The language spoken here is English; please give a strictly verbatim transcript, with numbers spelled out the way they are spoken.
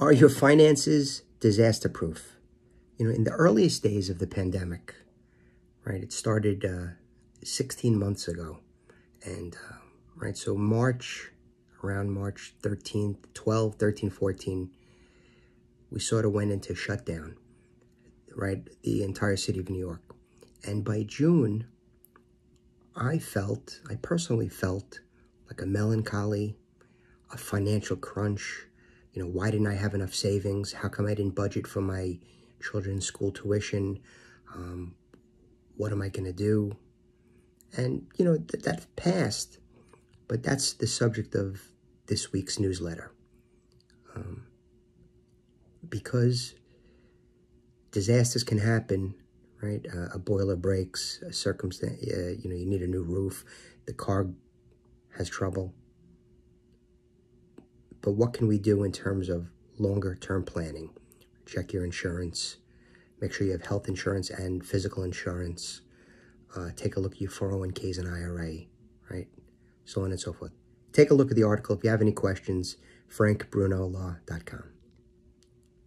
Are your finances disaster-proof? You know, in the earliest days of the pandemic, right, it started uh, sixteen months ago. And, uh, right, so March, around March thirteenth, twelve, thirteen, fourteen, we sort of went into shutdown, right, the entire city of New York. And by June, I felt, I personally felt like a melancholy, a financial crunch. You know, why didn't I have enough savings? How come I didn't budget for my children's school tuition? Um, what am I going to do? And, you know, th that passed, but that's the subject of this week's newsletter. Um, because disasters can happen, right? Uh, a boiler breaks, a circumstance, uh, you know, you need a new roof, the car has trouble. But what can we do in terms of longer term planning? Check your insurance, make sure you have health insurance and physical insurance, uh, take a look at your four oh one K's and I R A, right? So on and so forth. Take a look at the article. If you have any questions, frank bruno law dot com.